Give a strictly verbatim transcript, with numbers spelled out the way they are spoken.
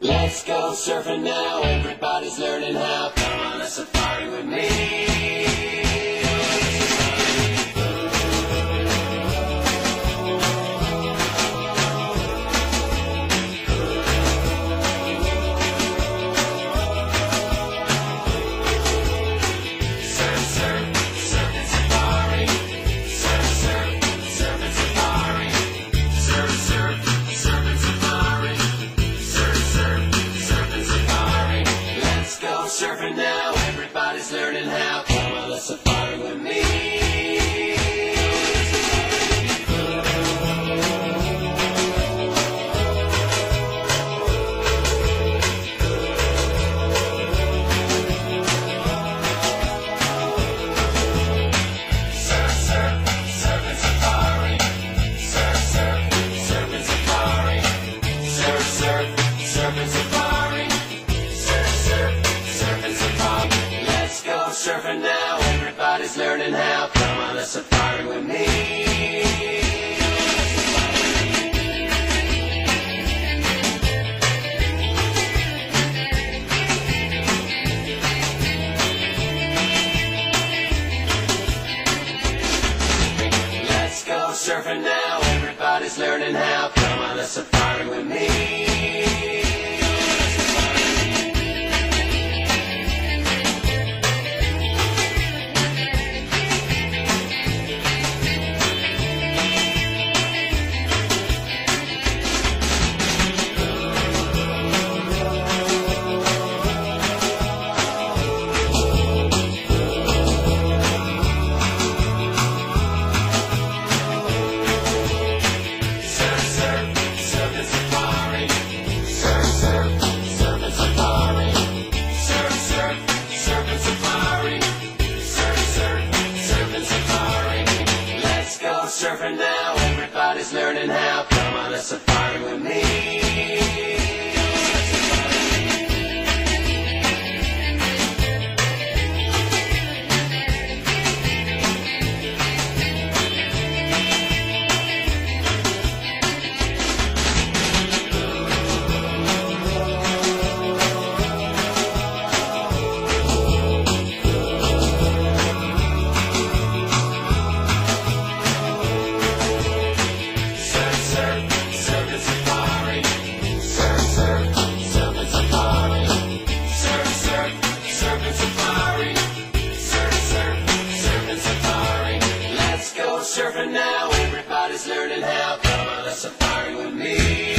Let's go surfing now, everybody's learning how. Come on a safari with me. Surfing now, everybody's learning how. Come on a safari with me. Surf, surf, surfin' safari. Surf, surf, surfin' safari. Surf, surf, surfin' safari. Let's go surfing now, everybody's learning how. Come on a safari with me. Let's go surfing now, everybody's learning how. Come on a safari with me. Surfing now, everybody's learning how. Come on a safari with me. Surfing now, everybody's learning how. Come on a safari with me.